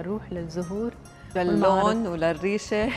حنروح للزهور، للون وللريشة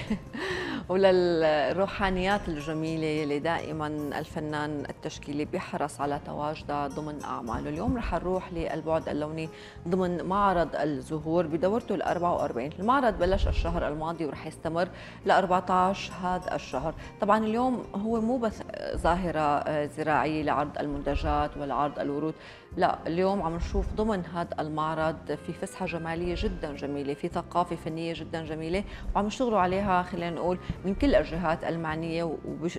وللروحانيات الجميلة اللي دائما الفنان التشكيلي بيحرص على تواجدها ضمن أعماله. اليوم رح نروح للبعد اللوني ضمن معرض الزهور بدورته ال 44. المعرض بلش الشهر الماضي ورح يستمر ل 14 هذا الشهر. طبعا اليوم هو مو بس ظاهرة زراعية لعرض المنتجات والعرض الورود، لا، اليوم عم نشوف ضمن هذا المعرض في فسحة جمالية جدا جميلة، في ثقافة فنية جدا جميلة، وعم يشتغلوا عليها خلينا نقول من كل الجهات المعنية،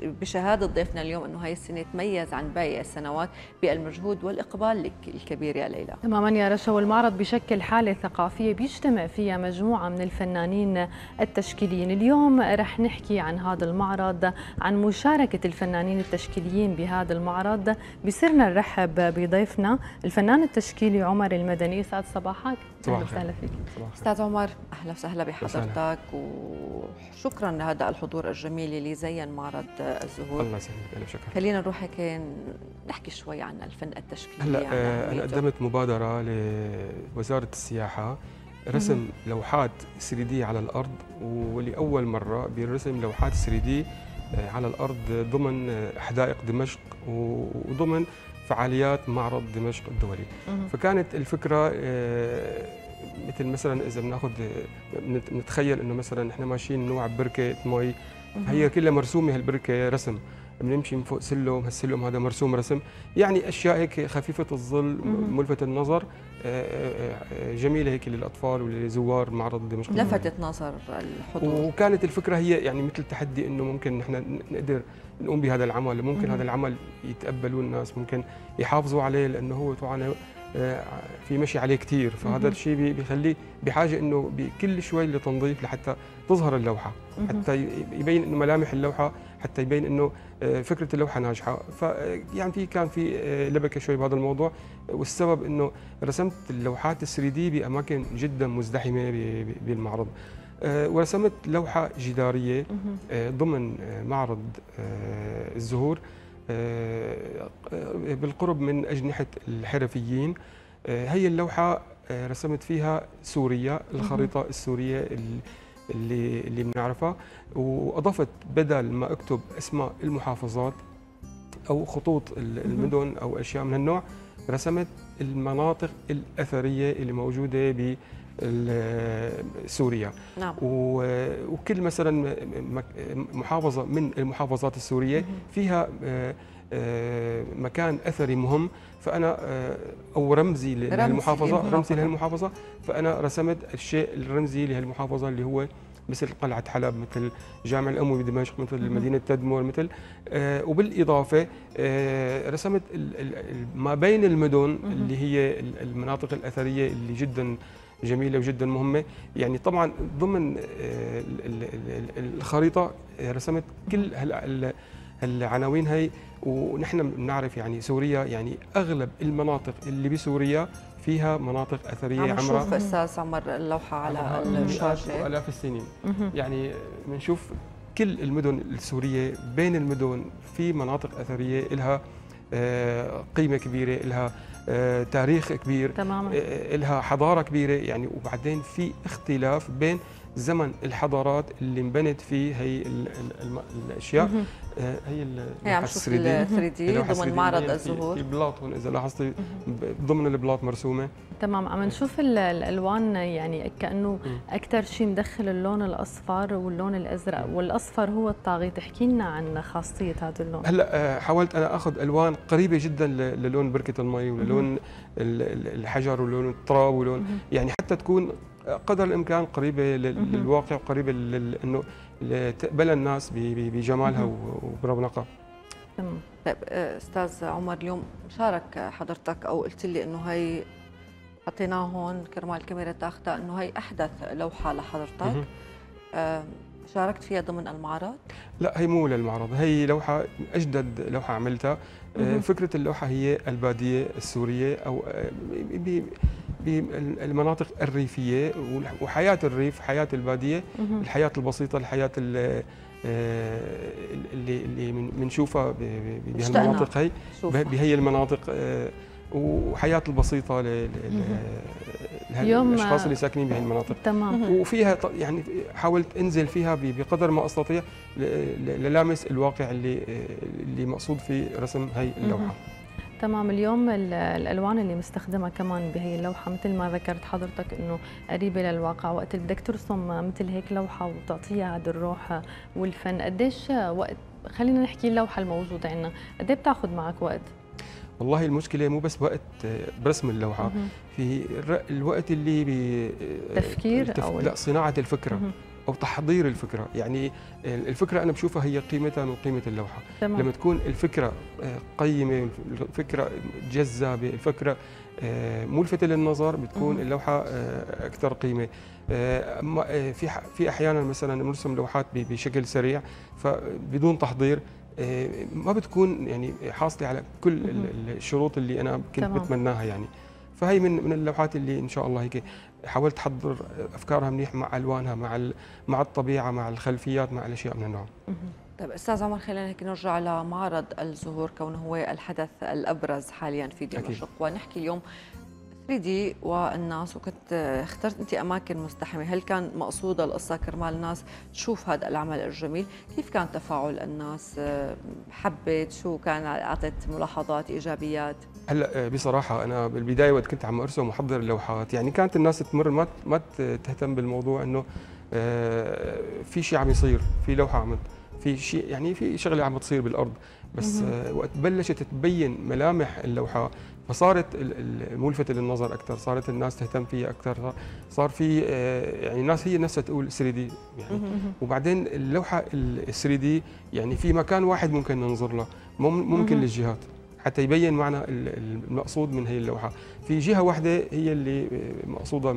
وبشهادة ضيفنا اليوم أنه هاي السنة تميز عن باقي السنوات بالمجهود والإقبال الكبير يا ليلى. تماما يا رشا، والمعرض بشكل حالة ثقافية بيجتمع فيها مجموعة من الفنانين التشكيليين. اليوم رح نحكي عن هذا المعرض، عن مشاركة الفنانين التشكيليين بهذا المعرض. بصيرنا نرحب بضيفنا الفنان التشكيلي عمر المدني. أستاذ صباحك، أهلا وسهلا فيك. أستاذ عمر، أهلا وسهلا بحضرتك، وشكرا لهذا الحضور الجميل اللي زين معرض الزهور. الله يسلمك، ألف شكر. خلينا نروح هيك نحكي شوي عن الفن التشكيلي. هلا أنا قدمت مبادرة لوزارة السياحة، رسم لوحات 3D على الأرض، ولأول مرة بنرسم لوحات 3D على الأرض ضمن حدائق دمشق وضمن فعاليات معرض دمشق الدولي. فكانت الفكرة مثلا إذا بناخذ نتخيل إنه مثلا إحنا ماشيين نوع بركة مي، هي كلها مرسومة هالبركة رسم، بنمشي من فوق سلم، هالسلم هذا مرسوم رسم، يعني أشياء هيك خفيفة الظل ملفتة النظر، جميلة هيك للأطفال ولزوار معرض دمشق. لفتت نظر الحضور، وكانت الفكرة هي يعني مثل تحدي إنه ممكن نحن نقدر نقوم بهذا العمل، ممكن هذا العمل يتقبلوه الناس، ممكن يحافظوا عليه، لأنه هو طبعا في مشي عليه كثير، فهذا الشيء بيخليه بحاجه انه بكل شوي لتنظيف لحتى تظهر اللوحه، حتى يبين انه ملامح اللوحه، حتى يبين انه فكره اللوحه ناجحه. فيعني كان في لبكه شوي بهذا الموضوع، والسبب انه رسمت اللوحات الثري دي باماكن جدا مزدحمه بالمعرض، ورسمت لوحه جداريه ضمن معرض الزهور بالقرب من أجنحة الحرفيين. هي اللوحة رسمت فيها سوريا، الخريطة السورية اللي بنعرفها، وأضفت بدل ما أكتب أسماء المحافظات أو خطوط المدن أو أشياء من هالنوع، رسمت المناطق الأثرية اللي موجودة سوريا. نعم. وكل مثلا محافظة من المحافظات السورية فيها مكان أثري مهم، فأنا أو رمزي للمحافظة، رمزي لهالمحافظة، فأنا رسمت الشيء الرمزي لهالمحافظة اللي هو مثل قلعة حلب، مثل الجامع الأموي بدمشق، مثل مدينة تدمر، مثل وبالإضافة رسمت ما بين المدن اللي هي المناطق الأثرية اللي جدا جميلة وجدا مهمة. يعني طبعا ضمن الخريطة رسمت كل هالعناوين هي، ونحن بنعرف يعني سوريا، يعني أغلب المناطق اللي بسوريا فيها مناطق أثرية عمراء. عم نشوف أستاذ عمر اللوحة على الشاشة، آلاف السنين، يعني بنشوف كل المدن السورية، بين المدن في مناطق أثرية إلها قيمة كبيرة، إلها تاريخ كبير، إلها حضارة كبيرة يعني. وبعدين في اختلاف بين زمن الحضارات اللي انبنت فيه هي الأشياء. هي عم نشوف ال3D ضمن معرض الزهور، البلاط هون إذا لاحظتي ضمن البلاط مرسومة. تمام، عم نشوف الألوان، يعني كأنه أكثر شيء مدخل اللون الأصفر واللون الأزرق، والأصفر هو الطاغي. تحكي لنا عن خاصية هذا اللون. هلا حاولت أنا آخذ ألوان قريبة جدا للون بركة المي، ولون الحجر، ولون التراب، ولون يعني حتى تكون قدر الامكان قريبه للواقع، قريبه انه تقبل الناس بجمالها وبرونقها. طيب استاذ عمر، اليوم شارك حضرتك او قلت لي انه هي حطيناها هون كرمال الكاميرا تاخذها، انه هي احدث لوحه لحضرتك شاركت فيها ضمن المعرض؟ لا، هي مو للمعرض، هي لوحه اجدد لوحه عملتها. فكره اللوحه هي الباديه السوريه او بالمناطق الريفية وحياة الريف، حياة البادية، الحياة البسيطة، الحياة اللي بنشوفها بهالمناطق هي، بهي المناطق، وحياة البسيطة الاشخاص اللي ساكنين بهي المناطق. تمام. وفيها يعني حاولت انزل فيها بقدر ما استطيع للامس الواقع اللي مقصود في رسم هي اللوحه. تمام. اليوم الالوان اللي مستخدمه كمان بهي اللوحه مثل ما ذكرت حضرتك انه قريبه للواقع، وقت اللي بدك ترسم مثل هيك لوحه وتعطيها هذا الروح والفن، قديش وقت خلينا نحكي اللوحه الموجوده عندنا، قد ايه بتاخذ معك وقت؟ والله المشكله مو بس وقت برسم اللوحه، في الوقت اللي تفكير او لا صناعه الفكره او تحضير الفكره، يعني الفكره انا بشوفها هي قيمتها من قيمه اللوحه. تمام. لما تكون الفكره قيمه، الفكره جذابه، الفكره ملفتة للنظر، بتكون اللوحة أكثر قيمة. أما في أحيانا مثلا بنرسم لوحات بشكل سريع فبدون تحضير، ما بتكون يعني حاصلة على كل الشروط اللي أنا كنت بتمناها يعني. فهي من اللوحات اللي إن شاء الله هيك حاولت أحضر أفكارها منيح مع ألوانها، مع الطبيعة، مع الخلفيات، مع الأشياء من النوع. طيب استاذ عمر، خلينا هيك نرجع لمعرض الزهور كونه هو الحدث الابرز حاليا في دمشق، ونحكي اليوم 3D والناس، وكنت اخترت انت اماكن مزدحمه، هل كان مقصوده القصه كرمال الناس تشوف هذا العمل الجميل؟ كيف كان تفاعل الناس؟ حبت؟ شو كان اعطت ملاحظات، ايجابيات؟ هلا بصراحه انا بالبدايه وقت كنت عم ارسم وحضر اللوحات يعني كانت الناس تمر ما تهتم بالموضوع انه في شيء عم يصير، في لوحه عم في شيء يعني في شغله عم بتصير بالارض، بس وقت بلشت تبين ملامح اللوحه فصارت ملفتة للنظر اكثر، صارت الناس تهتم فيها اكثر، صار في يعني الناس هي نفسها تقول 3D يعني. وبعدين اللوحه 3D يعني في مكان واحد ممكن ننظر له، ممكن للجهات حتى يبين معنى المقصود من هي اللوحه، في جهه واحده هي اللي مقصوده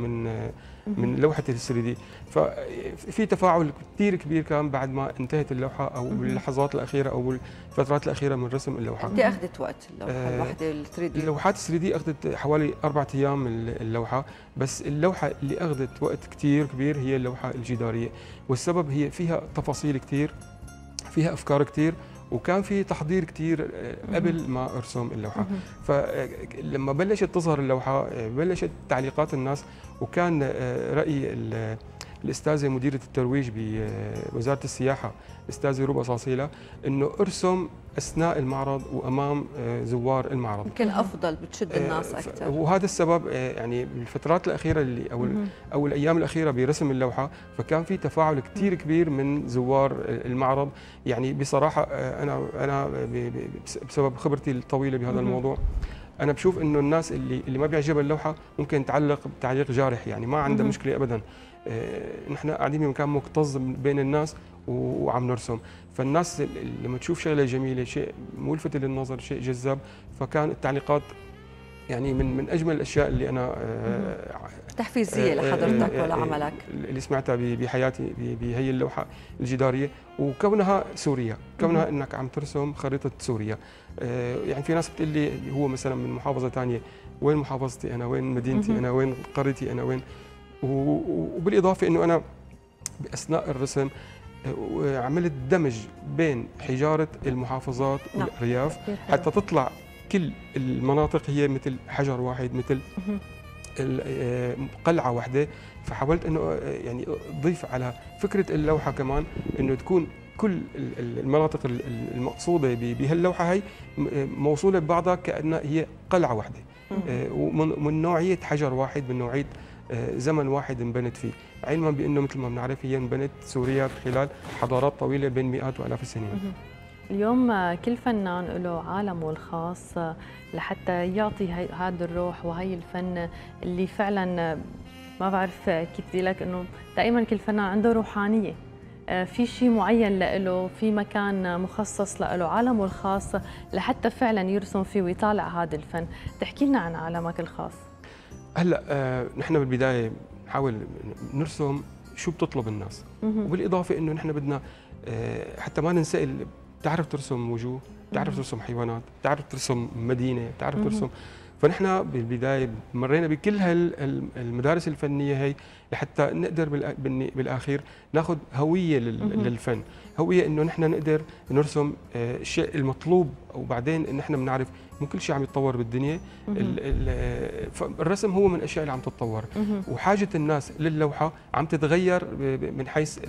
من لوحه 3D. ففي تفاعل كثير كبير كان بعد ما انتهت اللوحه او باللحظات الاخيره او بالفترات الاخيره من رسم اللوحه. قد ايه اخذت وقت اللوحه الواحده 3D؟ اللوحات 3D اخذت حوالي 4 ايام اللوحه، بس اللوحه اللي اخذت وقت كثير كبير هي اللوحه الجداريه، والسبب هي فيها تفاصيل كثير، فيها افكار كثير، وكان في تحضير كثير قبل ما ارسم اللوحه. فلما بلشت تظهر اللوحه بلشت تعليقات الناس، وكان راي الاستاذه مديره الترويج بوزاره السياحه الاستاذه ربا صاصيلة انه ارسم اثناء المعرض وامام زوار المعرض، يمكن افضل بتشد الناس اكثر، وهذا السبب يعني بالفترات الاخيره اللي او الايام الاخيره برسم اللوحه، فكان في تفاعل كثير كبير من زوار المعرض. يعني بصراحه انا بسبب خبرتي الطويله بهذا الموضوع أنا بشوف إنه الناس اللي ما بيعجبها اللوحة ممكن تعلق تعليق جارح، يعني ما عندها مشكلة أبداً. نحن قاعدين بمكان مكتظ بين الناس وعم نرسم، فالناس لما تشوف شغلة جميلة، شيء ملفت للنظر، شيء جذاب، فكان التعليقات يعني من أجمل الأشياء اللي أنا تحفيزية لحضرتك ولعملك اللي سمعتها بحياتي بهي اللوحة الجدارية، وكونها سورية، كونها أنك عم ترسم خريطة سوريا. يعني في ناس بتقول لي هو مثلا من محافظة ثانية، وين محافظتي أنا، وين مدينتي أنا، وين قريتي أنا، وين. وبالإضافة أنه أنا بأثناء الرسم عملت دمج بين حجارة المحافظات والأرياف حتى تطلع كل المناطق هي مثل حجر واحد، مثل قلعة واحدة. فحاولت أنه يعني أضيف على فكرة اللوحة كمان أنه تكون كل المناطق المقصودة بهاللوحة هي موصولة ببعضها كأنها هي قلعة واحدة، ومن نوعية حجر واحد، من نوعية زمن واحد انبنت فيه، علما بأنه مثل ما بنعرف هي انبنت سوريا خلال حضارات طويلة بين مئات وآلاف السنين. اليوم كل فنان له عالمه الخاص لحتى يعطي هذا الروح وهي الفن اللي فعلا ما بعرف كيف بدي لك انه دائما كل فنان عنده روحانيه، في شيء معين له، في مكان مخصص له، عالمه الخاص لحتى فعلا يرسم فيه ويطالع هذا الفن. تحكي لنا عن عالمك الخاص. هلا نحن بالبدايه نحاول نرسم شو بتطلب الناس، وبالاضافه انه نحن بدنا حتى ما ننسال، بتعرف ترسم وجوه، بتعرف ترسم حيوانات، بتعرف ترسم مدينه، بتعرف ترسم. فنحن بالبدايه مرينا بكل هالمدارس الفنيه هي لحتى نقدر بالاخير ناخذ هويه للفن، هويه انه نحن نقدر نرسم الشيء المطلوب، وبعدين ان احنا بنعرف مو كل شيء عم يتطور بالدنيا، الرسم هو من الاشياء اللي عم تتطور، وحاجه الناس للوحه عم تتغير من حيث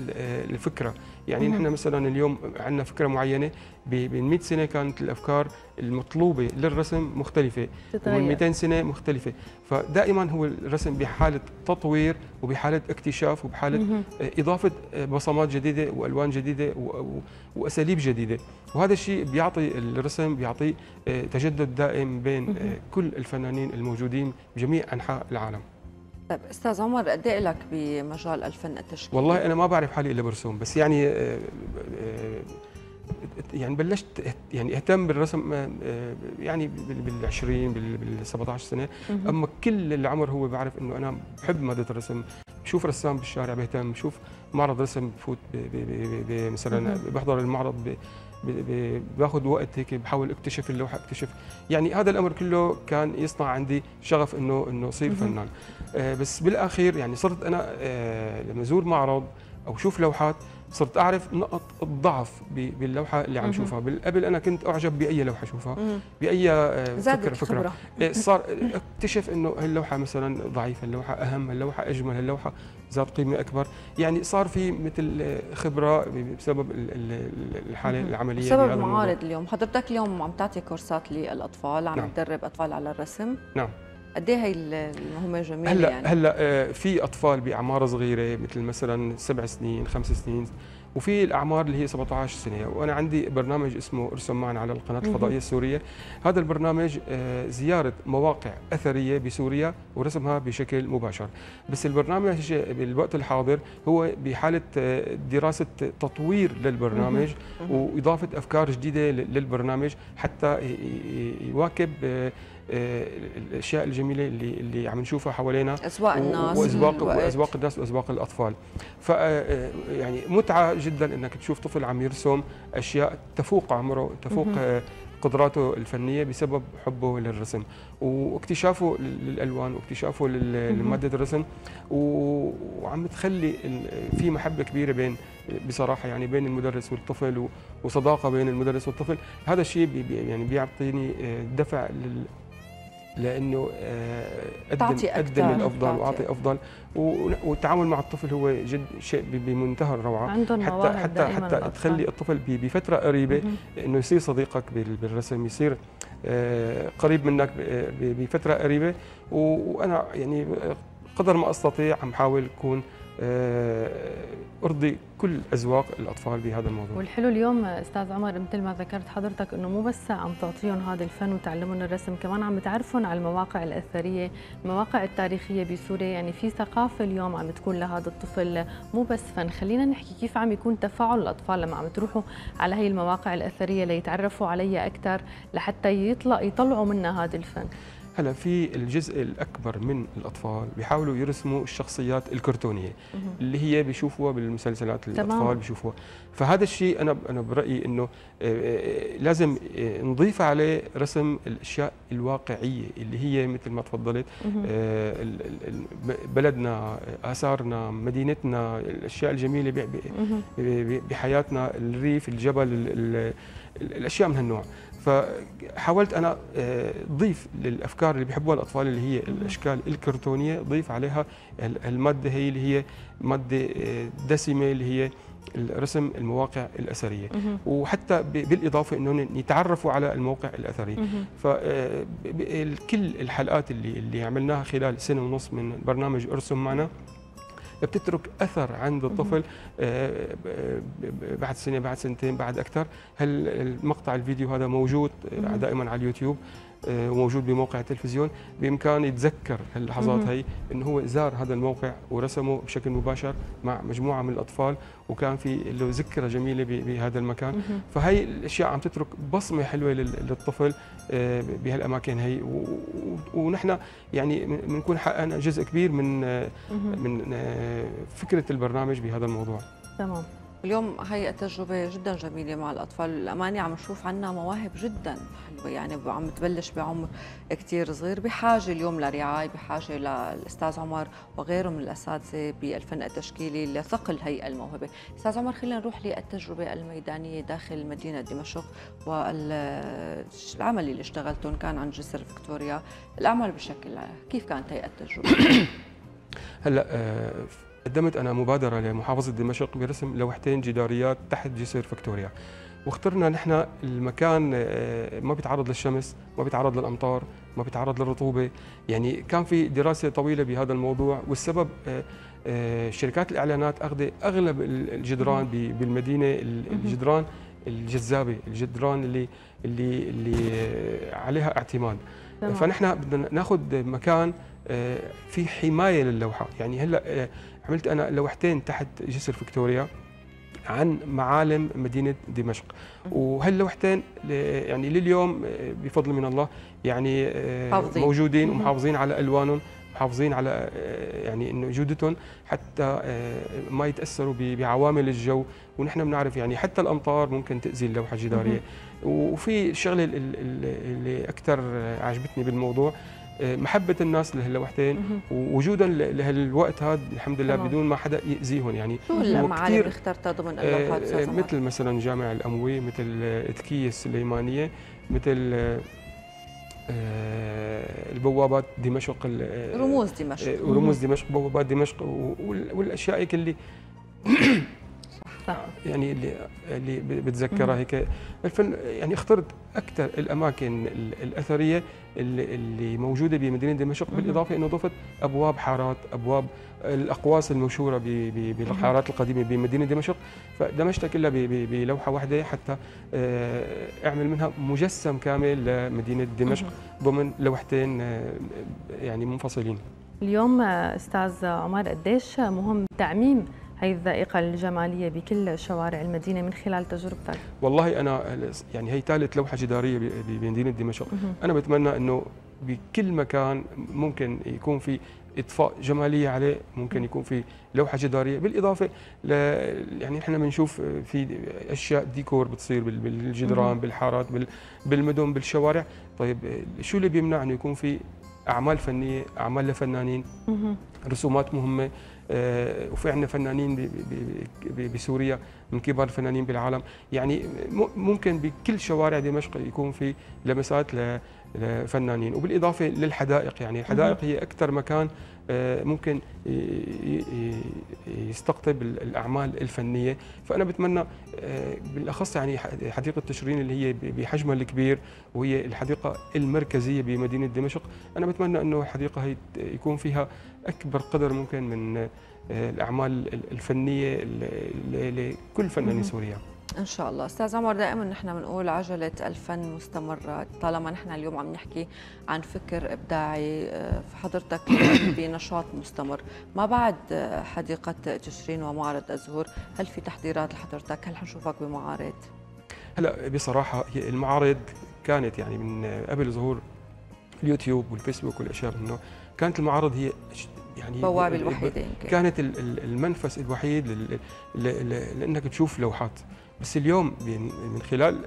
الفكره، يعني نحن مثلا اليوم عندنا فكره معينه، من 100 سنه كانت الافكار المطلوبه للرسم مختلفه، ومن 200 سنه مختلفه، فدائما هو الرسم بحاله تطوير وبحاله اكتشاف وبحاله اضافه بصمات جديده والوان جديده واساليب جديده، وهذا الشيء بيعطي الرسم بيعطي تجدد دائم بين كل الفنانين الموجودين بجميع انحاء العالم. طيب استاذ عمر، قد ايه لك بمجال الفن التشكيلي؟ والله انا ما بعرف حالي الا برسوم، بس يعني بلشت يعني اهتم بالرسم يعني بال20 بال17 سنه، اما كل العمر هو بعرف انه انا بحب ماده الرسم، بشوف رسام بالشارع بهتم، بشوف معرض رسم بفوت مثلا بحضر المعرض، باخذ وقت هيك بحاول اكتشف اللوحه اكتشف، يعني هذا الامر كله كان يصنع عندي شغف انه اصير فنان، بس بالاخير يعني صرت انا لما ازور معرض او شوف لوحات صرت اعرف نقط الضعف باللوحه اللي عم شوفها. قبل انا كنت اعجب باي لوحه شوفها باي فكره صار اكتشف انه هاللوحه مثلا ضعيفه، اللوحه اهم، اللوحه اجمل، اللوحه ذات قيمه اكبر، يعني صار في مثل خبره بسبب الحاله العمليه. بسبب المعارض اليوم حضرتك اليوم عم تعطي كورسات للاطفال، عم تدرب اطفال على الرسم؟ نعم. قد ايه هي المهمه جميله؟ هلا في اطفال باعمار صغيره مثل مثلا 7 سنين 5 سنين، وفي الاعمار اللي هي 17 سنه، وانا عندي برنامج اسمه ارسم معنا على القناه الفضائيه السوريه، هذا البرنامج زياره مواقع اثريه بسوريا ورسمها بشكل مباشر، بس البرنامج بالوقت الحاضر هو بحاله دراسه تطوير للبرنامج واضافه افكار جديده للبرنامج حتى يواكب الاشياء الجميله اللي عم نشوفها حوالينا، اسواق الناس واسواق الناس واسواق الاطفال، ف يعني متعه جدا انك تشوف طفل عم يرسم اشياء تفوق عمره، تفوق قدراته الفنيه بسبب حبه للرسم واكتشافه للالوان واكتشافه لماده الرسم، وعم تخلي في محبه كبيره بين بصراحه يعني بين المدرس والطفل، وصداقه بين المدرس والطفل، هذا الشيء يعني بيعطيني دفع لانه اقدم الافضل واعطي افضل، والتعامل مع الطفل هو جد شيء بمنتهى الروعه، حتى تخلي الطفل بفتره قريبه انه يصير صديقك بالرسم، يصير قريب منك بفتره قريبه، وانا يعني قدر ما استطيع عم حاول اكون ارضي كل اذواق الاطفال بهذا الموضوع. والحلو اليوم استاذ عمر مثل ما ذكرت حضرتك انه مو بس عم تعطيهم هذا الفن وتعلمهم الرسم، كمان عم بتعرفهم على المواقع الاثريه، المواقع التاريخيه بسوريا، يعني في ثقافه اليوم عم تكون لهذا الطفل، مو بس فن. خلينا نحكي كيف عم يكون تفاعل الاطفال لما عم تروحوا على هي المواقع الاثريه ليتعرفوا عليها اكثر لحتى يطلعوا منها هذا الفن. هلا في الجزء الأكبر من الأطفال بيحاولوا يرسموا الشخصيات الكرتونية اللي هي بيشوفوها بالمسلسلات، الأطفال بيشوفوها، فهذا الشيء أنا برأيي إنه لازم نضيف عليه رسم الأشياء الواقعية اللي هي مثل ما تفضلت بلدنا، آثارنا، مدينتنا، الأشياء الجميلة بحياتنا، الريف، الجبل، الأشياء من هالنوع. فحاولت أنا ضيف للأفكار اللي بيحبوها الأطفال اللي هي الأشكال الكرتونية، ضيف عليها المادة هي اللي هي مادة دسمة اللي هي الرسم المواقع الأثرية، وحتى بالإضافة أنهم يتعرفوا على الموقع الأثري. فكل الحلقات اللي عملناها خلال 1.5 سنة من برنامج أرسم معنا بتترك اثر عند الطفل بعد سنه بعد سنتين بعد اكثر. هالمقطع الفيديو هذا موجود دائما على اليوتيوب وموجود بموقع التلفزيون، بامكانه يتذكر هاللحظات هي انه هو زار هذا الموقع ورسمه بشكل مباشر مع مجموعه من الاطفال، وكان في له ذكرى جميله بهذا المكان. فهي الاشياء عم تترك بصمه حلوه للطفل بهالاماكن هي، ونحن يعني بنكون حققنا جزء كبير من فكره البرنامج بهذا الموضوع. تمام. اليوم هي تجربة جدا جميلة مع الأطفال، للأمانة عم نشوف عنا مواهب جدا حلوة، يعني عم تبلش بعمر كتير صغير، بحاجة اليوم لرعاية، بحاجة للأستاذ عمر وغيره من الأساتذة بالفن التشكيلي لثقل هي الموهبة. أستاذ عمر، خلينا نروح للتجربة الميدانية داخل مدينة دمشق والعمل اللي اشتغلتون كان عن جسر فيكتوريا، الأعمال بشكل كيف كانت هي التجربة؟ هلا قدمت أنا مبادرة لمحافظة دمشق برسم لوحتين جداريات تحت جسر فيكتوريا، واخترنا نحن المكان ما بيتعرض للشمس، ما بيتعرض للأمطار، ما بيتعرض للرطوبة، يعني كان في دراسة طويلة بهذا الموضوع، والسبب شركات الإعلانات أخذت أغلب الجدران بالمدينة، الجدران الجذابة، الجدران اللي عليها اعتماد، فنحن بدنا ناخذ مكان في حماية للوحة. يعني هلا عملت أنا لوحتين تحت جسر فيكتوريا عن معالم مدينة دمشق، وهاللوحتين يعني لليوم بفضل من الله يعني موجودين ومحافظين على ألوانهم، محافظين على يعني انه جودتهم حتى ما يتاثروا بعوامل الجو، ونحن بنعرف يعني حتى الامطار ممكن تاذي اللوحه الجداريه. وفي الشغله اللي اكثر عجبتني بالموضوع محبه الناس لهاللوحتين ووجودا لهالوقت هذا الحمد لله بدون ما حدا ياذيهم. يعني شو المعالم اللي اخترتها ضمن اللوحات؟ مثل مثلا الجامع الأموي، مثل تكيي السليمانية، مثل البوابات دمشق، رموز دمشق، رموز دمشق، بوابات دمشق، والاشياء هيك اللي يعني اللي بتذكرها هيك الفن. يعني اخترت اكثر الاماكن الاثريه اللي موجوده بمدينه دمشق، بالاضافه انه ضفت ابواب حارات، ابواب الاقواس المشهوره بالحارات القديمه بمدينه دمشق، فدمجتها كلها بلوحه واحده حتى اعمل منها مجسم كامل لمدينه دمشق ضمن لوحتين يعني منفصلين. اليوم استاذ عمر، قديش مهم تعميم هي الذائقة الجمالية بكل شوارع المدينة من خلال تجربتك؟ والله أنا يعني هي ثالث لوحة جدارية بمدينة دمشق، أنا بتمنى أنه بكل مكان ممكن يكون في إطفاء جمالية عليه، ممكن يكون في لوحة جدارية، بالإضافة يعني نحن بنشوف في أشياء ديكور بتصير بالجدران، بالحارات، بالمدن، بالشوارع، طيب شو اللي بيمنع أنه يكون في أعمال فنية، أعمال لفنانين، رسومات مهمة، وفي عندنا فنانين بسوريا من كبار الفنانين بالعالم، يعني ممكن بكل شوارع دمشق يكون في لمسات لفنانين، وبالإضافة للحدائق. يعني الحدائق هي أكثر مكان ممكن يستقطب الأعمال الفنية، فأنا بتمنى بالأخص يعني حديقة تشرين اللي هي بحجمها الكبير وهي الحديقة المركزية بمدينة دمشق، أنا بتمنى أنه الحديقة هي يكون فيها أكبر قدر ممكن من الأعمال الفنية لكل فنان سوري. إن شاء الله. أستاذ عمر، دائما نحن بنقول عجلة الفن مستمرة، طالما نحن اليوم عم نحكي عن فكر إبداعي فحضرتك بنشاط مستمر، ما بعد حديقة تشرين ومعرض الزهور هل في تحضيرات لحضرتك؟ هل حنشوفك بمعارض؟ هلا بصراحة المعارض كانت يعني من قبل ظهور اليوتيوب والفيسبوك والأشياء منه، كانت المعارض هي يعني البوابة الوحيدة، كانت المنفس الوحيد لأنك تشوف لوحات. بس اليوم من خلال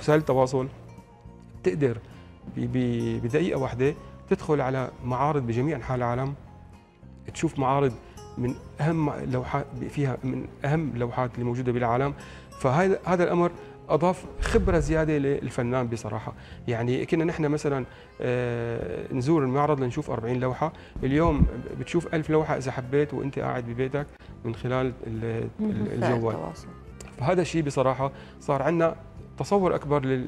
وسائل التواصل بتقدر بدقيقة واحدة تدخل على معارض بجميع أنحاء العالم، تشوف معارض من أهم لوحات فيها، من أهم اللوحات اللي موجودة بالعالم، فهذا الأمر أضاف خبرة زيادة للفنان بصراحة. يعني كنا نحن مثلا نزور المعرض لنشوف 40 لوحة، اليوم بتشوف 1000 لوحة إذا حبيت وأنت قاعد ببيتك من خلال الجوال. فهذا الشيء بصراحة صار عندنا تصور أكبر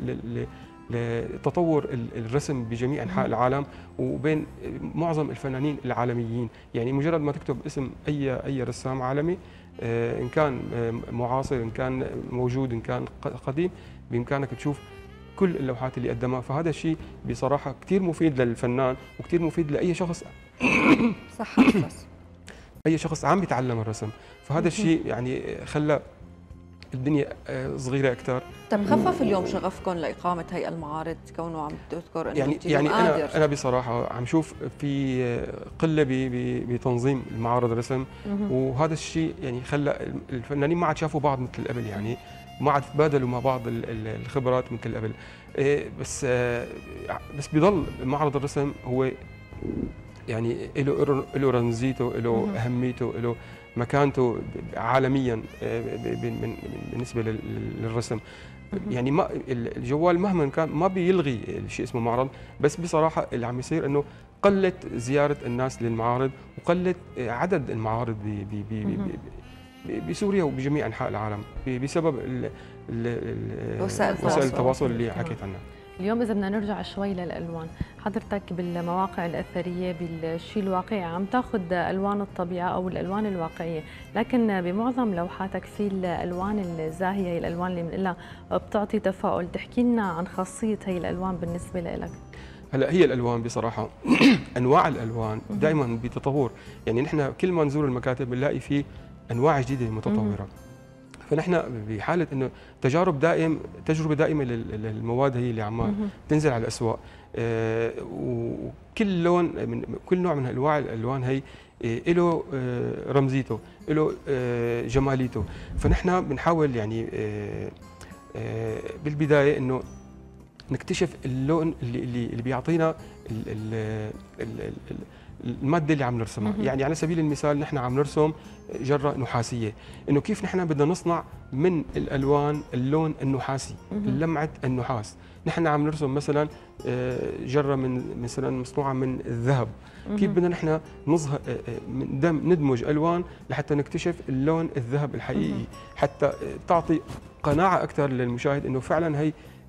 لتطور الرسم بجميع أنحاء العالم وبين معظم الفنانين العالميين. يعني مجرد ما تكتب اسم أي رسام عالمي، إن كان معاصر، إن كان موجود، إن كان قديم، بإمكانك تشوف كل اللوحات اللي قدمها. فهذا الشيء بصراحة كتير مفيد للفنان وكتير مفيد لأي شخص أي شخص عم يتعلم الرسم. فهذا الشيء يعني خلى الدنيا صغيره اكثر. طيب خفف اليوم شغفكم لاقامه هي المعارض كونه عم تذكر انه يعني انا بصراحه عم شوف في قله بتنظيم المعارض الرسم، وهذا الشيء يعني خلى الفنانين ما عاد شافوا بعض مثل قبل، يعني ما عاد تبادلوا مع بعض الخبرات مثل قبل. بس بضل معرض الرسم هو يعني له رمزيته، له اهميته، له مكانته عالميا بالنسبه للرسم. يعني ما الجوال مهما كان ما بيلغي الشيء اسمه معرض، بس بصراحه اللي عم يصير انه قلت زياره الناس للمعارض، وقلت عدد المعارض بسوريا وبجميع انحاء العالم بسبب وسائل التواصل اللي حكيت عنها. اليوم إذا بدنا نرجع شوي للألوان، حضرتك بالمواقع الأثرية بالشيء الواقعي عم تاخذ ألوان الطبيعة أو الألوان الواقعية، لكن بمعظم لوحاتك في الألوان الزاهية، هي الألوان اللي بنقلها بتعطي تفاؤل، تحكي لنا عن خاصية هي الألوان بالنسبة لك. هلا هي الألوان بصراحة أنواع الألوان دائما بتطور، يعني نحن كل ما نزور المكاتب بنلاقي فيه أنواع جديدة متطورة. فنحن بحاله انه تجربه دائمه للمواد هي اللي عم تنزل على الاسواق، وكل لون من كل نوع من انواع الالوان هي له رمزيته، له جماليته. فنحن بنحاول يعني بالبدايه انه نكتشف اللون اللي بيعطينا الماده اللي عم نرسمها. يعني على سبيل المثال نحن عم نرسم جره نحاسيه، انه كيف نحن بدنا نصنع من الالوان اللون النحاسي، لمعه النحاس. نحن عم نرسم مثلا جره من مثلا مصنوعه من الذهب، كيف بدنا نحن ندمج الوان لحتى نكتشف اللون الذهب الحقيقي، حتى تعطي قناعه اكثر للمشاهد انه فعلا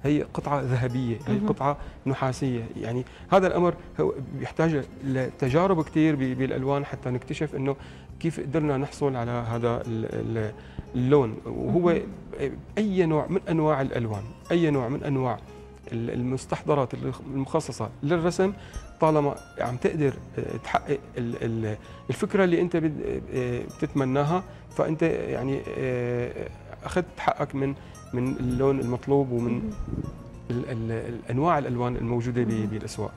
هي قطعة ذهبية، هي قطعة نحاسية. يعني هذا الأمر هو يحتاج لتجارب كثير بالألوان حتى نكتشف إنه كيف قدرنا نحصل على هذا اللون. وهو أي نوع من أنواع الألوان، أي نوع من أنواع المستحضرات المخصصة للرسم، طالما عم تقدر تحقق الفكرة اللي أنت بتتمناها، فأنت يعني أخذت حقك من اللون المطلوب ومن انواع الالوان الموجوده بالاسواق.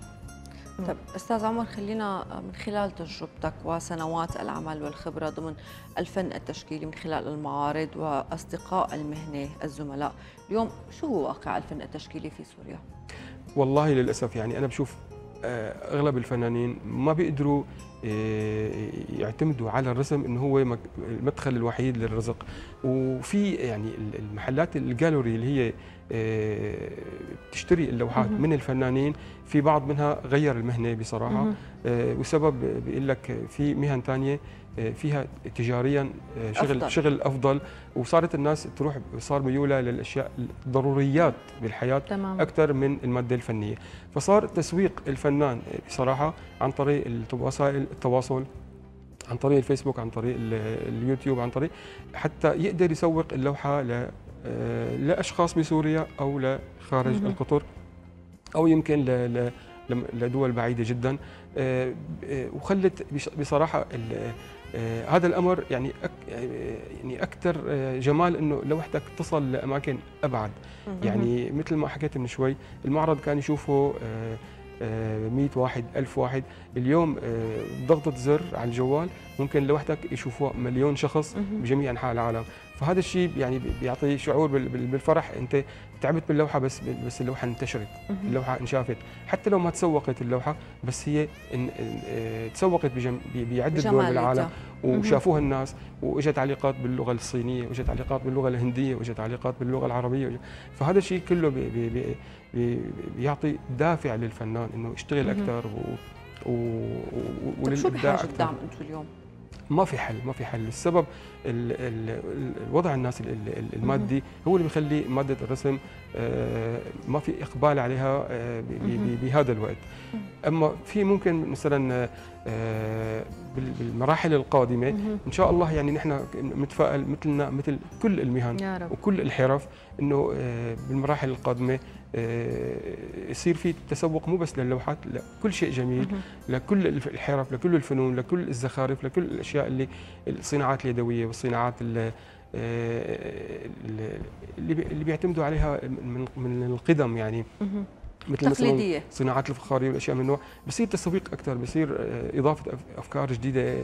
طيب استاذ عمر، خلينا من خلال تجربتك وسنوات العمل والخبره ضمن الفن التشكيلي من خلال المعارض واصدقاء المهنه الزملاء، اليوم شو هو واقع الفن التشكيلي في سوريا؟ والله للاسف يعني انا بشوف اغلب الفنانين ما بيقدروا يعتمدوا على الرسم انه هو المدخل الوحيد للرزق. وفي يعني المحلات الجالوري اللي هي بتشتري اللوحات من الفنانين، في بعض منها غير المهنه بصراحه، وسبب بيقول لك في مهن ثانيه فيها تجاريا شغل افضل، وصارت الناس تروح، صار ميولها للاشياء الضروريات بالحياه اكثر من الماده الفنيه. فصار تسويق الفنان بصراحه عن طريق وسائل التواصل، عن طريق الفيسبوك، عن طريق اليوتيوب، عن طريق حتى يقدر يسوق اللوحه لاشخاص بسوريا او لخارج القطر، او يمكن لدول بعيده جدا. وخلت بصراحه هذا الامر يعني اكثر جمال انه لوحتك تصل لاماكن ابعد. يعني مثل ما حكيت من شوي، المعرض كان يشوفه 100 واحد، 1000 واحد، اليوم ضغطة زر على الجوال ممكن لوحدك يشوفوها مليون شخص بجميع أنحاء العالم. فهذا الشيء يعني بيعطي شعور بالفرح، أنت تعبت باللوحة بس اللوحة انتشرت، اللوحة انشافت، حتى لو ما تسوقت اللوحة، بس هي تسوقت بعدة دول بالعالم وشافوها الناس، واجت تعليقات باللغة الصينية، واجت تعليقات باللغة الهندية، واجت تعليقات باللغة العربية. فهذا الشيء كله بيعطي دافع للفنان انه يشتغل اكثر طيب شو بحاجة الدعم انتم اليوم؟ ما في حل. السبب الوضع الناسي المادي هو اللي بيخلي ماده الرسم ما في اقبال عليها بهذا الوقت. اما في ممكن مثلا بالمراحل القادمه ان شاء الله، يعني نحن متفائل مثل كل المهن وكل الحرف انه بالمراحل القادمه يصير في تسوق، مو بس للوحات، لكل شيء جميل، لكل الحرف، لكل الفنون، لكل الزخارف، لكل الاشياء اللي الصناعات اليدويه والصناعات اللي بيعتمدوا عليها من القدم، يعني مثل مثلا صناعات الفخاريه والاشياء من النوع، بصير تسويق اكثر، بصير اضافه افكار جديده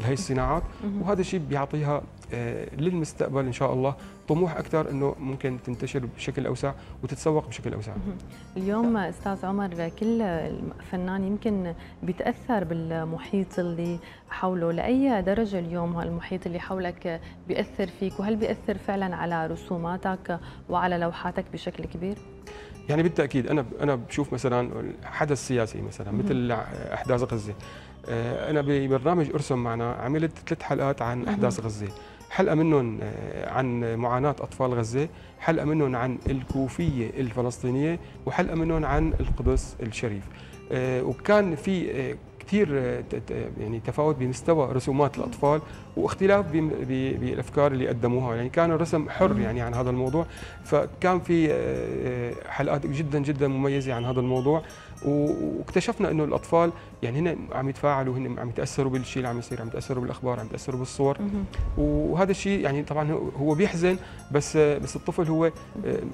لهي الصناعات، وهذا الشيء بيعطيها للمستقبل ان شاء الله طموح اكثر انه ممكن تنتشر بشكل اوسع وتتسوق بشكل اوسع. اليوم استاذ عمر كل فنان يمكن بيتاثر بالمحيط اللي حوله، لاي درجه اليوم المحيط اللي حولك بياثر فيك، وهل بياثر فعلا على رسوماتك وعلى لوحاتك بشكل كبير؟ يعني بالتاكيد انا بشوف مثلا حدث سياسي مثلا مثل احداث غزه، انا ببرنامج ارسم معنا عملت 3 حلقات عن احداث غزه، حلقه منهم عن معاناه اطفال غزه، حلقه منهم عن الكوفيه الفلسطينيه، وحلقه منهم عن القدس الشريف، وكان في كثير يعني تفاوت بمستوى رسومات الاطفال واختلاف بالافكار اللي قدموها، يعني كان الرسم حر يعني عن هذا الموضوع، فكان في حلقات جدا جدا مميزه عن هذا الموضوع، واكتشفنا انه الاطفال يعني هن عم يتفاعلوا، هن عم يتاثروا بالشيء اللي عم يصير، عم يتاثروا بالاخبار، عم يتاثروا بالصور، وهذا الشيء يعني طبعا هو بيحزن، بس الطفل هو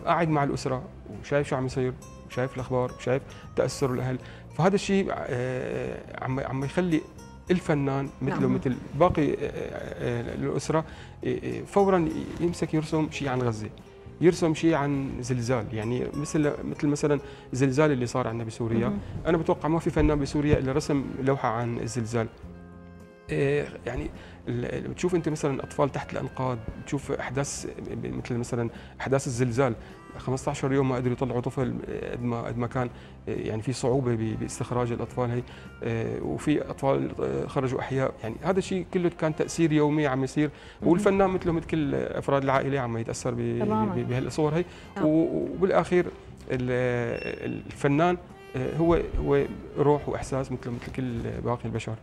قاعد مع الاسره وشايف شو عم يصير، وشايف الاخبار، وشايف تاثر الاهل، فهذا الشيء عم يخلي الفنان مثله مثل باقي الاسره فورا يمسك يرسم شيء عن غزه، يرسم شيء عن زلزال، يعني مثل مثلا الزلزال اللي صار عندنا بسوريا، انا بتوقع ما في فنان بسوريا الا رسم لوحه عن الزلزال. يعني بتشوف انت مثلا اطفال تحت الانقاض، بتشوف احداث مثلا احداث الزلزال 15 يوم ما قدروا يطلعوا طفل قد ما كان يعني في صعوبه باستخراج الاطفال هي، وفي اطفال خرجوا احياء، يعني هذا الشيء كله كان تاثير يومي عم يصير، والفنان مثله مثل كل افراد العائله عم يتاثر بهالصور هي، وبالاخير الفنان هو روح واحساس مثل كل باقي البشر.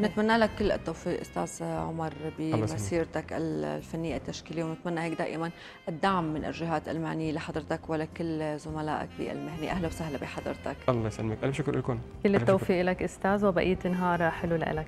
نتمنى لك كل التوفيق استاذ عمر بمسيرتك الفنيه التشكيليه، ونتمنى هيك دائما الدعم من الجهات المعنيه لحضرتك ولكل زملائك بالمهنه. اهلا وسهلا بحضرتك. الله يسلمك، الف شكر لكم، كل التوفيق لك استاذ، وبقيه نهار حلو لك.